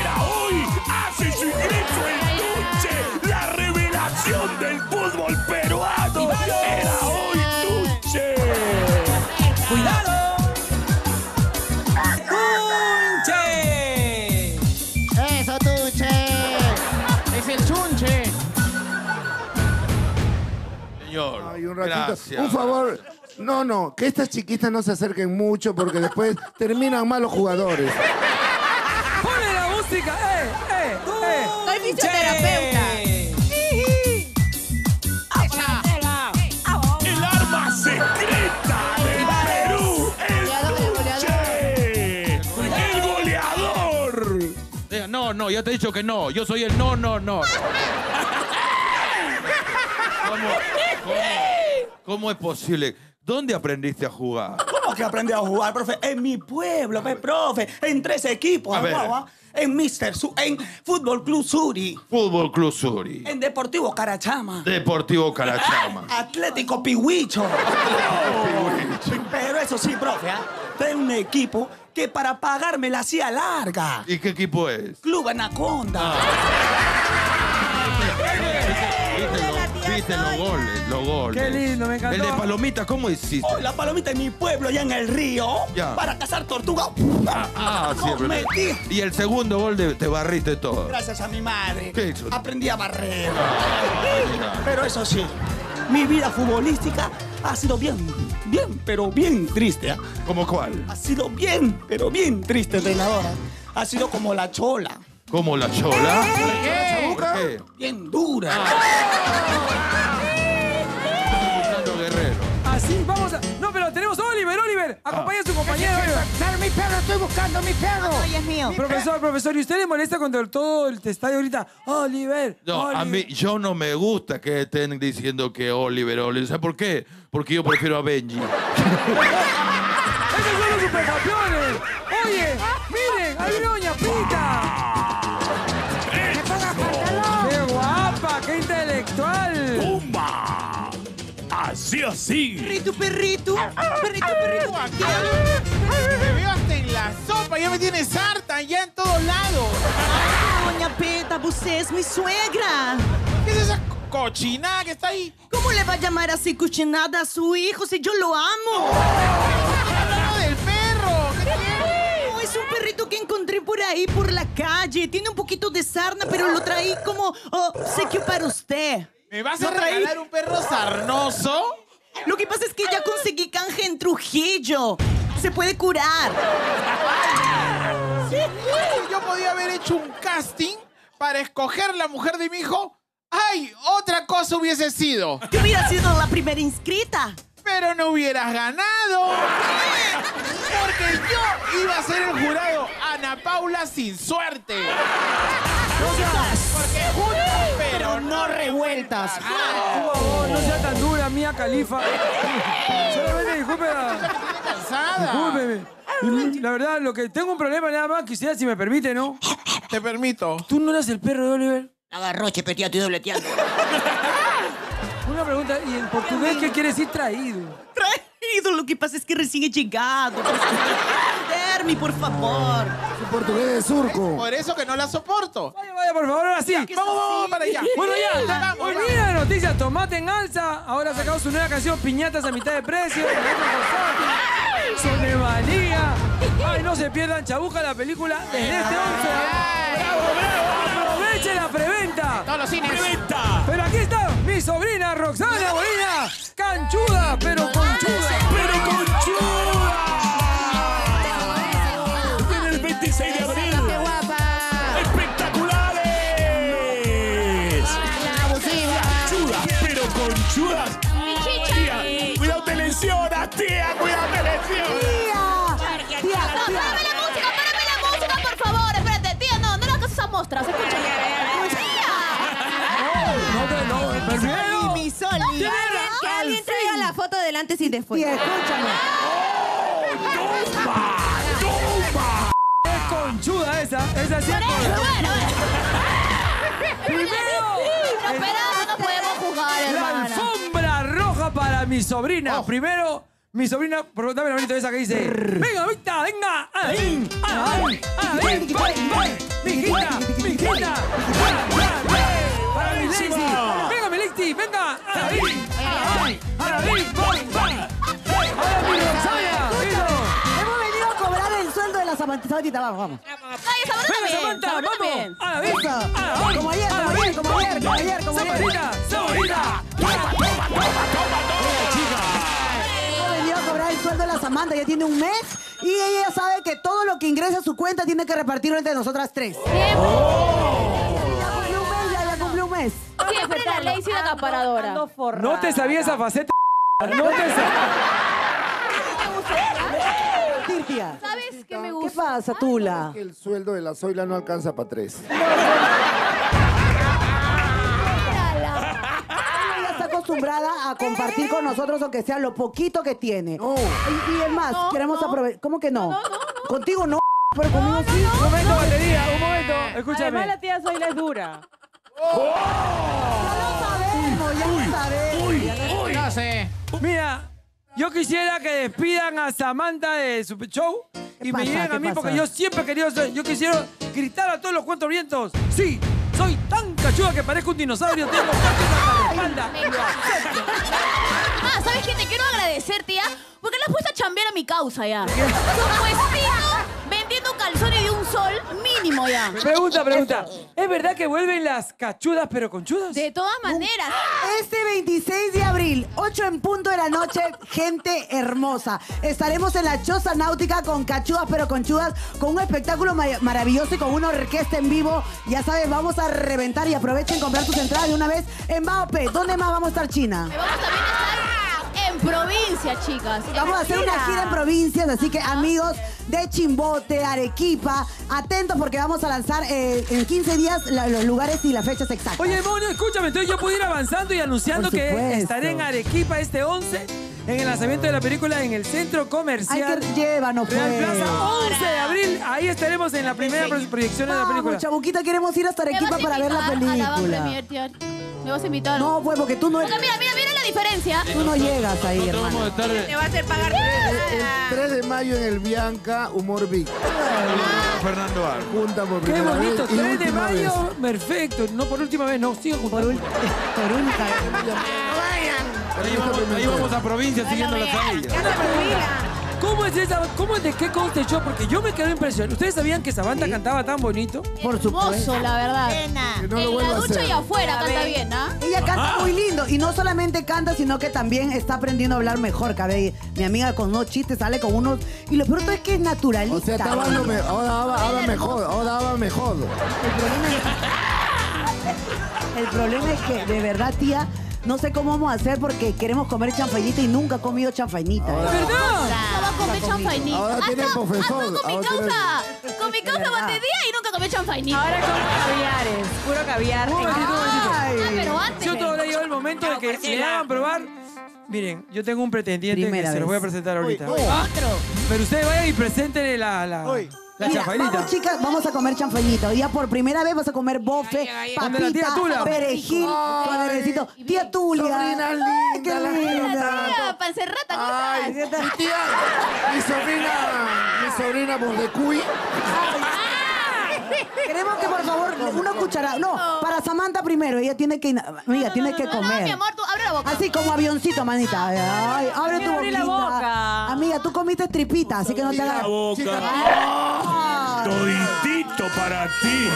Era hoy, hace su ingreso el Tunche, la revelación del fútbol peruano. Era hoy, Tunche. ¡Cuidado! ¡Tunche! ¡Eso, Tunche! ¡Es el Tunche! Señor, ay, un ratito. Gracias. Un favor, gracias. no, no, que estas chiquitas no se acerquen mucho porque después terminan mal los jugadores. ¡Ponle la música! ¡Eh, eh, eh! ¡Soy fisioterapeuta! No, no, ya te he dicho que no. Yo soy el no, no, no. ¿Cómo, cómo, cómo es posible? ¿Dónde aprendiste a jugar? ¿Cómo que aprendí a jugar, profe? En mi pueblo, pe, profe. En tres equipos. A ver. En Mister Su, en Fútbol Club Suri. Fútbol Club Suri. En Deportivo Carachama. Deportivo Carachama. Ah, Atlético Pihuicho. Atlético Pihuicho. Pero eso sí, profe, ¿eh? Tengo un equipo que para pagarme la hacía larga. ¿Y qué equipo es? Club Anaconda. Ah. Viste, viste los goles, los goles. Qué lindo, me encantó. El de Palomita, ¿cómo hiciste? Oh, la Palomita en mi pueblo, allá en el río, ya. para cazar tortuga. Ah, ah siempre. Sí, y el segundo gol de, te barriste todo. Gracias a mi madre. ¿Qué hizo? Aprendí a barrer. Ah, pero eso sí, mi vida futbolística ha sido bien, bien, pero bien triste. ¿Eh? ¿Cómo cuál? Ha sido bien, pero bien triste, entrenadora. Ha sido como la chola. ¿Como la chola? ¿Eh? ¿La chola ¿Qué? Bien dura. Ah. Así, vamos a... No, pero tenemos a Oliver, Oliver. Acompaña ah. a su compañero, Oliver. Claro, mi perro, estoy buscando a mi perro. Ay, es mío. Mi profesor, per... profesor, ¿y usted le molesta cuando todo el estadio grita, Oliver, No, Oliver. A mí, yo no me gusta que estén diciendo que Oliver, Oliver. ¿Sabes por qué? Porque yo prefiero a Benji. ¡Esos son los supercampeones! Oye, miren, hay Doña Pita. ¡Qué ponga pantalón! ¡Qué guapa, qué intelectual! ¡Tumba! Así, así. Perrito, perrito. Perrito, perrito. Aquí. Me veo hasta en la sopa. Ya me tienes harta. Ya en todos lados. Ah, doña Peta, usted es mi suegra. ¿Qué es esa cochinada que está ahí? ¿Cómo le va a llamar así cochinada a su hijo si yo lo amo? Hablando del perro. ¿Qué tiene? No, es un perrito que encontré por ahí, por la calle. Tiene un poquito de sarna, pero lo traí como obsequio para usted. ¿Me vas a regalar un perro sarnoso? Lo que pasa es que ya conseguí canje en Trujillo. Se puede curar. Sí, yo podía haber hecho un casting para escoger la mujer de mi hijo. ¡Ay! Otra cosa hubiese sido. Yo hubiera sido la primera inscrita. Pero no hubieras ganado. Porque yo iba a ser el jurado Ana Paula sin suerte. Porque juntas, pero no revueltas. Ay, por favor, no sea tan dura, Mía Califa. Solamente discúlpeme. Estoy cansada. Discúlpeme. La verdad, lo que tengo un problema nada más, quisiera si me permite, ¿no? Te permito. ¿Tú no eras el perro de Oliver? Agarroche, pero ya estoy dobleteando. una pregunta. ¿Y en portugués qué quiere decir traído? Traído, lo que pasa es que recién he llegado. Dermi, por favor. Su portugués de surco. Por eso que no la soporto. Vaya, vaya, por favor, ahora sí. Vamos, vamos para allá. Bueno, ya. Hoy mira la noticia, tomate en alza. Ahora ha sacado su nueva canción, piñatas a mitad de precio. Se me valía. Ay, no se pierdan Chabuca, la película desde este once. ¡Bravo, bravo! ¡Aproveche la preventa! ¡Todos los cines! ¡Preventa! Pero aquí está mi sobrina Roxana Bolina. Canchuda, pero conchuda. ¡Pero conchuda! ¡Viene el veintiséis de abril! ¡Qué guapa! ¡Espectaculares! ¡Canchuda, pero conchudas! ¡Cuidado, te lesionas, tía! ¡Cuidado, te lesionas! ¡Tía! ¡Tía! ¡Párame la música! ¡Párame la música, por favor! Espérate, tía, no, no le hagas esas mostras. Escúchame. ¡Tía! ¡No, no, no! ¡Perdido! ¡Mi Soli! ¡Que alguien traiga la foto del antes y después! ¡Tía, escúchame! ¡Oh! ¡Tumba! ¡Tumba! ¡Es conchuda esa! ¡Esa sí es conchuda! ¡Bueno, bueno! ¡Primero! ¡No podemos jugar, hermano! Para mi sobrina. Oh. Primero, mi sobrina, dame la manito esa que dice. Venga, Victa, venga. Ahí, ahí, ahí. Mi hijita, mi hijita. Para mi Lexi. Venga, mi Lexi, venga. Ahí, ahí, ahí. Ahora mi Roxana. Hemos venido a cobrar el sueldo de la Samantha. Samantha, vamos, vamos. Venga, Samantha, vamos. Ahora, venga. Como ayer, como ayer, como ayer, como ayer, como ayer. Samantha, Samantha. El sueldo de la Samantha ya tiene un mes y ella sabe que todo lo que ingresa a su cuenta tiene que repartirlo entre nosotras tres. ¡Siempre! Oh. Ya cumplió un mes, ya, ya cumplió un mes. Siempre la ley sigue acaparadora. No te sabía esa faceta. No te sabía. ¿Sabes qué me gusta? ¿Qué pasa, Tula? El sueldo de la Zoila no alcanza para tres. Acostumbrada a compartir con nosotros, aunque sea lo poquito que tiene. No. Y, y es más, no, queremos no. aprovechar. ¿Cómo que no? No, no, no? Contigo no, pero conmigo no, no, sí. No, un momento, no. batería, un momento. Escúchame. Además, la tía Zoila es dura. Oh. Oh. No lo sabemos, ya uy, lo sabemos. Uy, ya no, uy. no sé. Mira, yo quisiera que despidan a Samantha de su show y pasa, me lleguen a mí pasa? porque yo siempre he querido ser, yo quisiera gritar a todos los cuatro vientos. Sí. Soy tan cachuda que parezco un dinosaurio. Tengo cachas en la espalda. Ah, ¿sabes qué? Te quiero agradecer, tía, porque la has puesto a chambear a mi causa ya. Tu vestido vendiendo calzones de un sol mínimo ya. Pregunta, pregunta. ¿Es verdad que vuelven las cachudas pero conchudas? De todas maneras. Este veintiséis de abril, ocho en punto de la noche, gente hermosa. Estaremos en la Choza Náutica con cachudas pero conchudas, con un espectáculo maravilloso y con una orquesta en vivo. Ya sabes, vamos a reventar y aprovechen comprar tus entradas de una vez en Baope. ¿Dónde más vamos a estar, China? Me vamos también a estar... en provincia, chicas. Vamos a hacer gira. una gira en provincias, así que uh-huh. amigos de Chimbote, Arequipa, atentos porque vamos a lanzar eh, en quince días la, los lugares y las fechas exactas. Oye, Moni, escúchame, entonces yo puedo ir avanzando y anunciando que estaré en Arequipa este once, en el lanzamiento de la película en el Centro Comercial. Ay, que llévanos, pues. Real Plaza, once de abril, ahí estaremos en la primera sí. proyección vamos, de la película. Chabuquita, queremos ir hasta Arequipa para ver la película. ¿Me vas a invitar? No, pues, porque tú no... Porque mira, mira, mira la diferencia. Tú no llegas ahí, no, no, hermano. Estar... Te va a hacer pagar... El, el tres de mayo en el Bianca, Humor Vic. Ah, Fernando Ar. Junta por primera vez. Qué bonito, vez tres de mayo, vez. perfecto. No por última vez, no, sigo por última vez. Por última vez. Ahí vamos, ahí vamos a provincia no, siguiendo no, las familias. ¿Cómo es esa? ¿Cómo es de qué consta el show? Porque yo me quedé impresionado. ¿Ustedes sabían que Samantha ¿Sí? cantaba tan bonito? Por supuesto. La verdad. No en la ducha y afuera canta bien, ¿ah? ¿eh? Ella canta Ajá. muy lindo. Y no solamente canta, sino que también está aprendiendo a hablar mejor, cabello. Mi amiga con unos chistes sale con unos... Y lo peor es que es naturalista. O sea, está hablando me... ahora habla, habla mejor. Ahora habla mejor. El problema es... el problema es que, de verdad, tía... No sé cómo vamos a hacer porque queremos comer chanfainita y nunca he comido chanfainita. ¿eh? ¿Verdad? No va a comer chanfainita. Ahora tiene profesor. Hasta con mi causa. Con mi causa batería y nunca comí chanfainita. Ahora con caviares. Puro caviar. Ah, pero antes. Yo todavía llegó el momento de que le hagan probar. Miren, yo tengo un pretendiente que se los voy a presentar ahorita. Otro. Pero ustedes vayan y presenten la... La mira, chanfainita. Vamos, chicas, vamos a comer chanfainita. Hoy día por primera vez vas a comer bofe, papita, perejil, panderecito. Tía Tulia. Sobrina linda. Qué linda. Tía, pancerrata. Ay, mi tía, mi sobrina, mi sobrina Bordecuy. Queremos que, por favor, una cucharada. No, para Samantha primero. Ella tiene que... Mira, tiene que comer. Mi amor, tú abre la boca. Así, como avioncito, manita. Ay, abre tu boquita. Amiga, tú comiste tripita, así que no te hagas... Toditito para ti.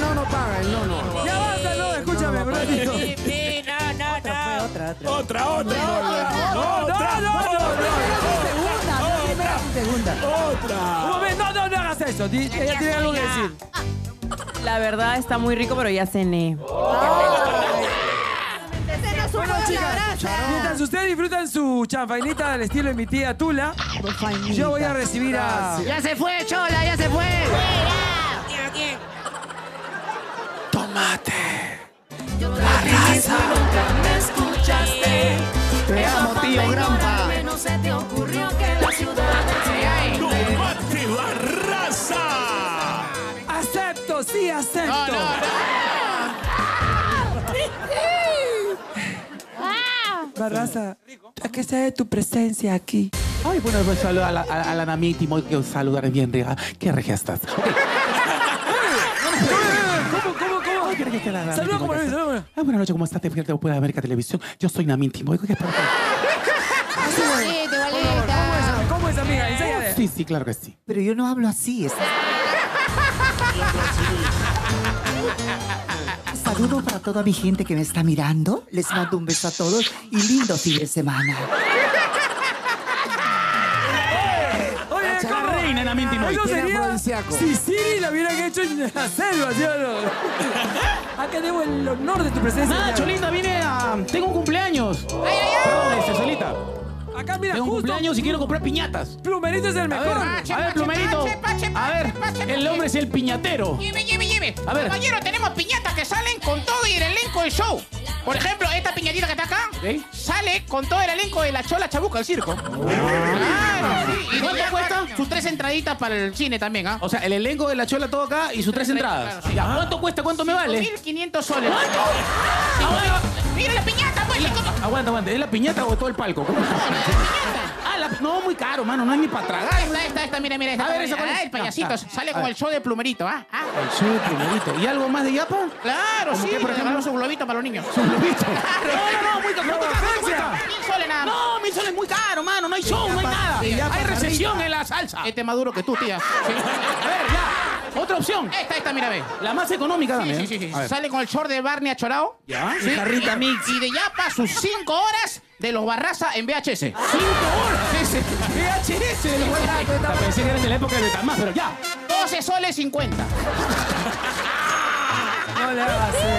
No, no paga el no, no. Ya basta, no, escúchame, bratito. Otra, otra. Otra, otra. No, otra, no, segunda. Otra. Un momento, no, no, no hagas eso. Ella tiene sola. Algo que decir. La verdad está muy rico, pero ya cené. Oh. Bueno, chicas, mientras ustedes disfrutan su chanfainita al estilo de mi tía Tula, chanfainita. Yo voy a recibir a... ¡Ya se fue, Chola! ¡Ya se fue! ¡Fuera! ¿Quién? ¡Tomate! ¡Barraza! ¡Me escuchaste! ¡Te amo, tío Grampa! No se te ocurrió que la ciudad... ¡Tomate Barraza! ¡Acepto! ¡Sí, acepto! No, no, no. Barraza, ¿a qué se debe tu presencia aquí? Ay, bueno, pues saludo a la, a, a la Namín Timó, que os saludaré bien, Riga. ¿Qué regia estás? Okay. ¿Cómo, cómo, cómo? ¿Qué regia estás? La, la saludos, como la saludos. Ah, buenas noches, ¿cómo estás? Te fui de Puebla de América Televisión. Yo soy Namín Timó. ¿Qué es para ti? Sí, sí, claro que sí. Pero yo no hablo así. Es... Saludo para toda mi gente que me está mirando. Les mando un beso a todos y lindo fin de semana. Oye, reina Namín Timó. Eso sería si Siri la hubieran hecho en la selva, ¿sí o no? Acá tengo el honor de tu presencia. Nacho, linda, vine a... Tengo un cumpleaños. ¡Ay, ay, ay! Solita. Acá, mira, tengo justo cumpleaños y quiero comprar piñatas. Plumerito es el mejor. A ver, pache, a ver pache, Plumerito. Pache, pache, a ver, pache, pache, el hombre es el piñatero. Lleve, lleve, lleve. A ver. Caballero, tenemos piñatas que salen con todo y el elenco del show. Por ejemplo, esta piñatita que está acá, ¿sí? Sale con todo el elenco de la Chola Chabuca, el circo. Oh. Ah, sí. ¿Y cuánto cuesta? Sus tres entraditas para el cine también, ¿ah? ¿eh? O sea, el elenco de la Chola todo acá y sus tres, tres entradas. Claro, sí. Ya, ¿cuánto cuesta? ¿Cuánto me vale? mil quinientos soles. ¿Cuánto? Sí, ah, mira la piñata, pues. La... Aguanta, aguanta. ¿Es la piñata o todo el palco? ¿Cómo? Ah, la... No, muy caro, mano. No hay ni para tragar. Esta, esta, esta, mira, mira. Esta, a ver, esa con ah, el payasito. Ah, sale ah, con ah, el show de Plumerito, ¿ah? ¿ah? El show de Plumerito. ¿Y algo más de yapa? Claro, sí. Que, por ejemplo, su globito para los niños. ¿Su globito? No, no, no, muy caro. Mil soles nada. No, mil soles muy caro, mano. No hay show, no hay nada. Hay recesión en la salsa. Este más duro que tú, tía. Sí. A ver, ya. Otra opción. Esta, esta, mira, ve. La más económica también. Sí, sí, sí, sí. Sale con el short de Barney achorado. Ya. Sí. Carrita mix. Y de yapa sus cinco horas de los Barraza en V H S. ¡Cinco horas! Ese. V H S de los Barraza. Pensé que era de la época de Tamás, pero ya. doce soles cincuenta. No le hagas eso. No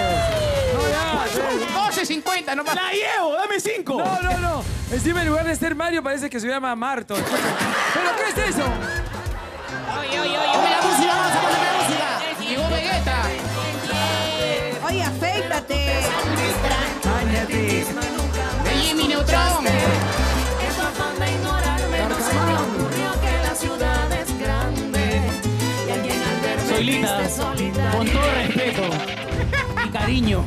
le hagas eso. doce cincuenta, no pasa. La llevo, dame cinco. No, no, no. Encima, en lugar de ser Mario, parece que se llama Marto. ¿Pero qué es eso? Oye, oye, oye. ¡Come la música, vamos a poner la música! ¡Llegó Vegeta! ¡Oye, afeítate! ¡Báñate! ¡De Jimmy Neutron! Es la fama de ignorarme, no se me ocurrió que la ciudad es grande. Y alguien al verme Zoilita, con todo respeto y cariño,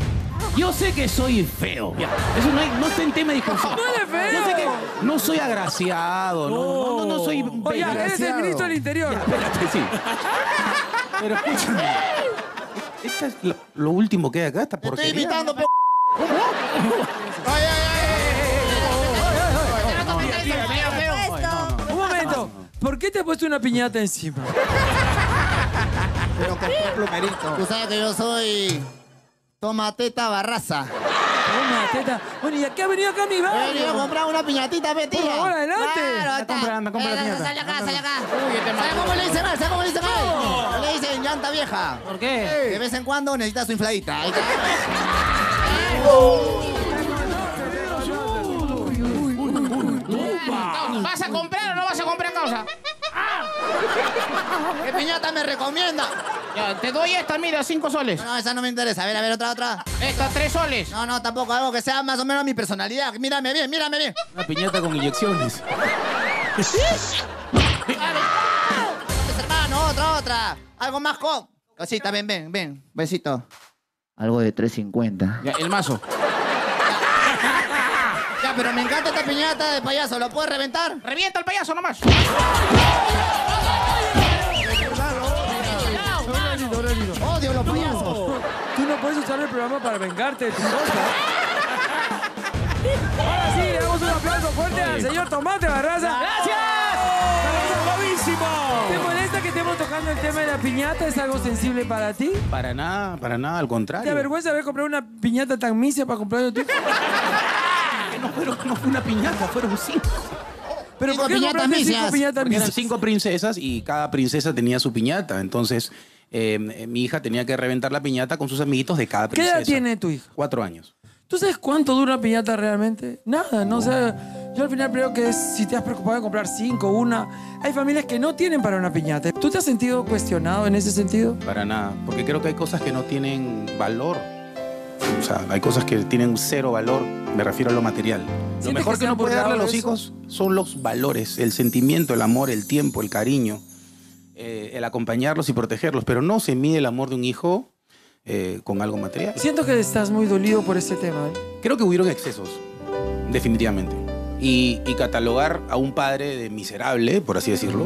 yo sé que soy feo. Ya. Eso no, hay, no está en tema de discusión. ¡No eres feo! Yo sé que no soy agraciado. No, no, no, no soy... Oye, eres el ministro del Interior. Ya, espérate, sí. Pero escúchame. Esta es lo, lo último que hay acá, esta porquería. Te estoy invitando, p***. ¿Cómo? ¡Ay, ay, ay! ¡Ay, ay! Un momento. ¿Por qué te has puesto una piñata encima? Pero que es Plumerito. Tú sabes que yo soy... Tomateta Barraza. Tomateta. Bueno, ¿y a qué ha venido acá mi barrio? He venido a comprar una piñatita, metida. Por favor, adelante. Claro, está. Compra, anda, compra eh, la piñata. Sale acá, sale acá. ¿Sabes cómo le dicen mal? ¿Sabes cómo le dicen mal? Le dicen llanta vieja. ¿Por qué? Sí. De vez en cuando necesita su infladita. Ahí está. ¿Vas a comprar o no vas a comprar, causa? ¿Qué piñata me recomienda? Ya, te doy esta, mira, cinco soles. No, no, esa no me interesa. A ver, a ver, otra, otra. Esta, tres soles. No, no, tampoco. Algo que sea más o menos mi personalidad. Mírame bien, mírame bien. Una piñata con inyecciones. Pues hermano, otra, otra. Algo más con... Cosita, ven, ven, ven. Besito. Algo de tres cincuenta. Ya, el mazo. Ya, ya, pero me encanta esta piñata de payaso. ¿Lo puedes reventar? Revienta el payaso nomás. Odio los payasos. Tú no puedes usar el programa para vengarte de tu cosa. Ahora sí, le damos un aplauso fuerte al señor Tomate Barraza. ¡Gracias! ¡Te molesta que estemos tocando el tema de la piñata? ¿Es algo sensible para ti? Para nada, para nada, al contrario. ¿Te avergüenza haber comprado una piñata tan misia para comprarlo tú? Que no fueron, no fue una piñata, fueron cinco. Pero cinco ¿por qué piñatas misias? Cinco piñatas Porque eran cinco princesas y cada princesa tenía su piñata, entonces... Eh, mi hija tenía que reventar la piñata con sus amiguitos de cada princesa. ¿Qué edad tiene tu hija? Cuatro años. ¿Tú sabes cuánto dura una piñata realmente? Nada, no, o sea, yo al final creo que es, si te has preocupado en comprar cinco, una... Hay familias que no tienen para una piñata. ¿Tú te has sentido cuestionado en ese sentido? Para nada, porque creo que hay cosas que no tienen valor. O sea, hay cosas que tienen cero valor, me refiero a lo material. Lo mejor que uno puede darle a los hijos son los valores, el sentimiento, el amor, el tiempo, el cariño. Eh, el acompañarlos y protegerlos, pero no se mide el amor de un hijo eh, con algo material. Siento que estás muy dolido por ese tema, ¿eh? Creo que hubieron excesos, definitivamente. Y, y catalogar a un padre de miserable, por así decirlo,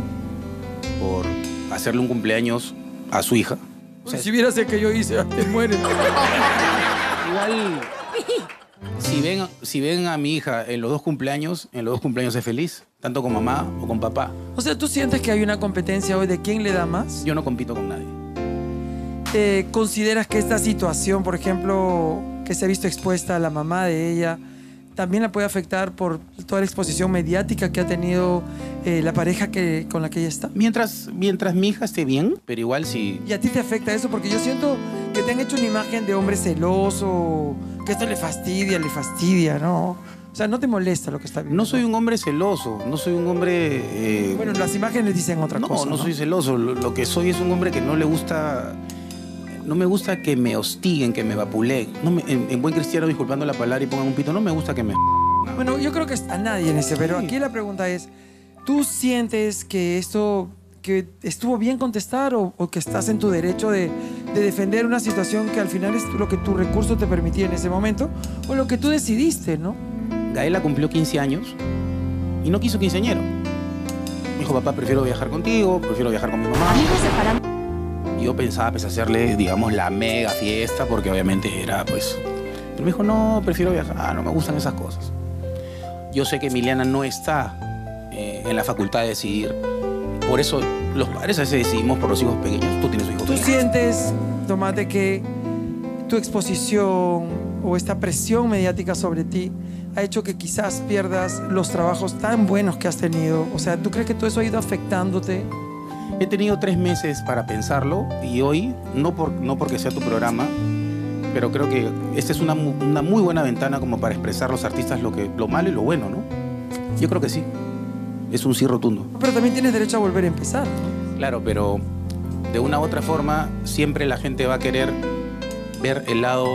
por hacerle un cumpleaños a su hija. O sea, si vieras el que yo hice, te mueres. Igual, si ven, si ven a mi hija en los dos cumpleaños, en los dos cumpleaños es feliz. Tanto con mamá o con papá. O sea, ¿tú sientes que hay una competencia hoy de quién le da más? Yo no compito con nadie. Eh, ¿Consideras que esta situación, por ejemplo, que se ha visto expuesta a la mamá de ella, también la puede afectar por toda la exposición mediática que ha tenido eh, la pareja que, con la que ella está? Mientras, mientras mi hija esté bien, pero igual si... ¿Y a ti te afecta eso? Porque yo siento que te han hecho una imagen de hombre celoso, que esto le fastidia, le fastidia, ¿no? O sea, ¿no te molesta lo que está viendo? No soy un hombre celoso, no soy un hombre... Eh... Bueno, las imágenes dicen otra no, cosa. No, no soy celoso. Lo, lo que soy es un hombre que no le gusta... No me gusta que me hostiguen, que me vapuleen. No me, en, en buen cristiano, disculpando la palabra y pongan un pito, no me gusta que me... Bueno, yo creo que a nadie en ese, pero sí. Aquí la pregunta es... ¿Tú sientes que esto... que estuvo bien contestar o, o que estás en tu derecho de, de defender una situación que al final es lo que tu recurso te permitía en ese momento o lo que tú decidiste, ¿no? Gaela cumplió quince años y no quiso quinceañero. Me dijo, papá, prefiero viajar contigo, prefiero viajar con mi mamá. Y yo pensaba, pues, hacerle, digamos, la mega fiesta, porque obviamente era, pues... Pero me dijo, no, prefiero viajar. Ah, no me gustan esas cosas. Yo sé que Emiliana no está eh, en la facultad de decidir. Por eso los padres a veces decidimos por los hijos pequeños. Tú tienes hijos pequeños. ¿Tú sientes, Tomate, que tu exposición o esta presión mediática sobre ti ha hecho que quizás pierdas los trabajos tan buenos que has tenido? O sea, ¿tú crees que todo eso ha ido afectándote? He tenido tres meses para pensarlo y hoy, no, por, no porque sea tu programa, pero creo que esta es una, una muy buena ventana como para expresar los artistas lo, que, lo malo y lo bueno, ¿no? Yo creo que sí. Es un sí rotundo. Pero también tienes derecho a volver a empezar, ¿no? Claro, pero de una u otra forma siempre la gente va a querer ver el lado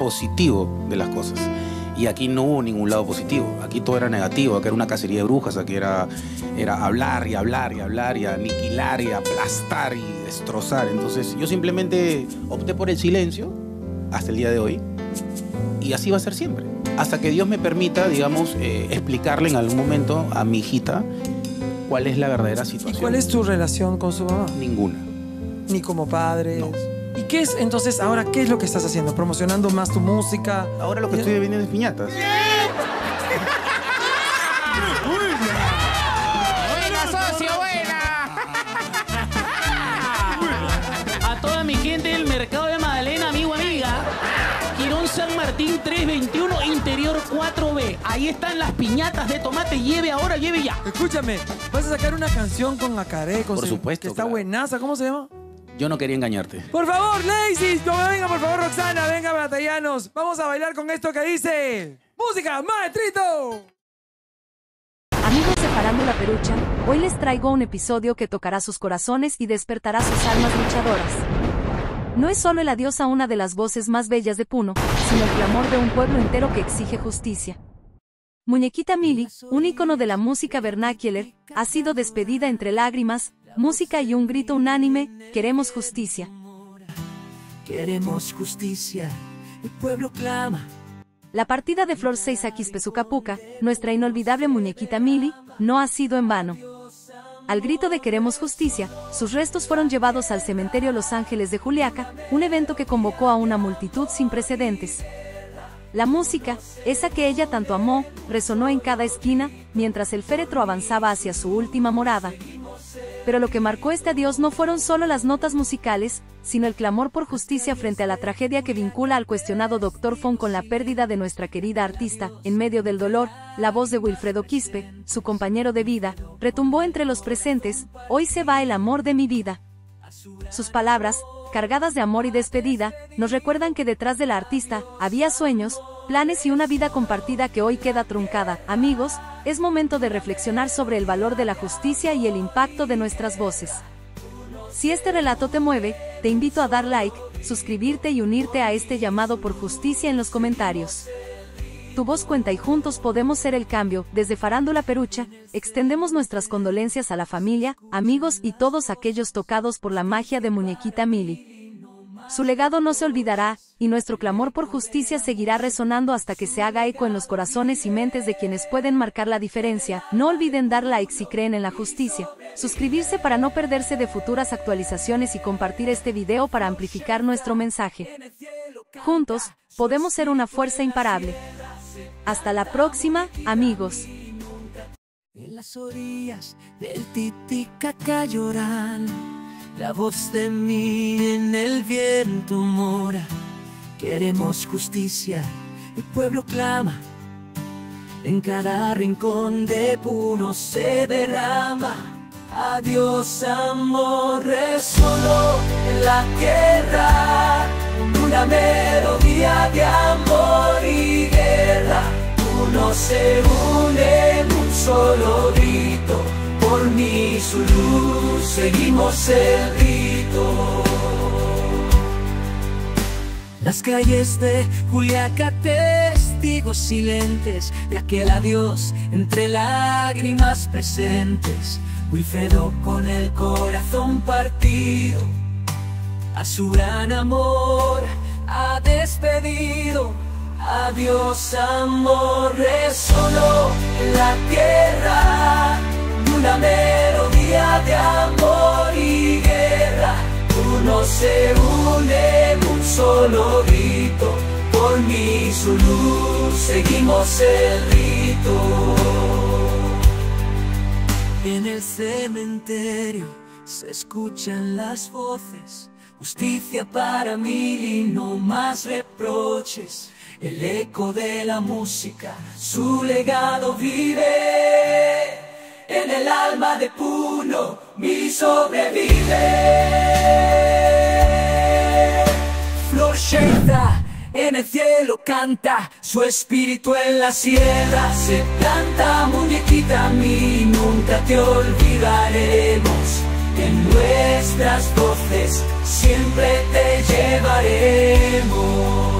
positivo de las cosas. Y aquí no hubo ningún lado positivo. Aquí todo era negativo. Aquí era una cacería de brujas. Aquí era, era hablar y hablar y hablar y aniquilar y aplastar y destrozar. Entonces yo simplemente opté por el silencio hasta el día de hoy. Y así va a ser siempre. Hasta que Dios me permita, digamos, eh, explicarle en algún momento a mi hijita cuál es la verdadera situación. ¿Y cuál es tu relación con su mamá? Ninguna. ¿Ni como padres? No. ¿Y qué es, entonces, ahora qué es lo que estás haciendo? ¿Promocionando más tu música? Ahora lo que estoy vendiendo es piñatas. ¡Buena, socio, buena! A toda mi gente del mercado de Magdalena, amigo, amiga. Quirón San Martín tres veintiuno, interior cuatro B. Ahí están las piñatas de Tomate. Lleve ahora, lleve ya. Escúchame, vas a sacar una canción con Acaré. Con Por su, supuesto. Que está claro. Buenaza, ¿cómo se llama? Yo no quería engañarte. Por favor, Lacey, venga, por favor, Roxana, venga, batallanos. Vamos a bailar con esto que dice... ¡Música, maestrito! Amigos de Farándula Perucha, hoy les traigo un episodio que tocará sus corazones y despertará sus almas luchadoras. No es solo el adiós a una de las voces más bellas de Puno, sino el clamor de un pueblo entero que exige justicia. Muñequita Milly, un ícono de la música vernácular, ha sido despedida entre lágrimas, música y un grito unánime: queremos justicia. Queremos justicia, el pueblo clama. La partida de Flor Sheiza Quispe Sucapuca, nuestra inolvidable Muñequita Milly, no ha sido en vano. Al grito de queremos justicia, sus restos fueron llevados al cementerio Los Ángeles de Juliaca, un evento que convocó a una multitud sin precedentes. La música, esa que ella tanto amó, resonó en cada esquina, mientras el féretro avanzaba hacia su última morada. Pero lo que marcó este adiós no fueron solo las notas musicales, sino el clamor por justicia frente a la tragedia que vincula al cuestionado doctor Fong con la pérdida de nuestra querida artista. En medio del dolor, la voz de Wilfredo Quispe, su compañero de vida, retumbó entre los presentes: hoy se va el amor de mi vida. Sus palabras, cargadas de amor y despedida, nos recuerdan que detrás de la artista había sueños, planes y una vida compartida que hoy queda truncada. Amigos, es momento de reflexionar sobre el valor de la justicia y el impacto de nuestras voces. Si este relato te mueve, te invito a dar like, suscribirte y unirte a este llamado por justicia en los comentarios. Tu voz cuenta y juntos podemos ser el cambio. Desde Farándula Perucha, extendemos nuestras condolencias a la familia, amigos y todos aquellos tocados por la magia de Muñequita Milly. Su legado no se olvidará, y nuestro clamor por justicia seguirá resonando hasta que se haga eco en los corazones y mentes de quienes pueden marcar la diferencia. No olviden dar like si creen en la justicia, suscribirse para no perderse de futuras actualizaciones y compartir este video para amplificar nuestro mensaje. Juntos, podemos ser una fuerza imparable. Hasta la próxima, amigos. En las orillas del Titicaca lloran, la voz de mí en el viento mora. Queremos justicia, el pueblo clama. En cada rincón de Puno se derrama. Adiós amor, resonó en la tierra una melodía de amor y guerra. Uno se une en un solo grito, por mí su luz seguimos el grito. Las calles de Juliaca, testigos silentes de aquel adiós entre lágrimas presentes. Wilfredo con el corazón partido a su gran amor ha despedido. Adiós amor, resonó en la tierra una melodía de amor y guerra. Uno se une en un solo grito, por mí su luz seguimos el rito. En el cementerio se escuchan las voces: justicia para mí y no más reproches. El eco de la música, su legado vive. En el alma de Puno, mi sobrevive. Flor Sheiza en el cielo canta, su espíritu en la sierra se planta. Muñequita Milly, nunca te olvidaremos. En nuestras voces siempre te llevaremos.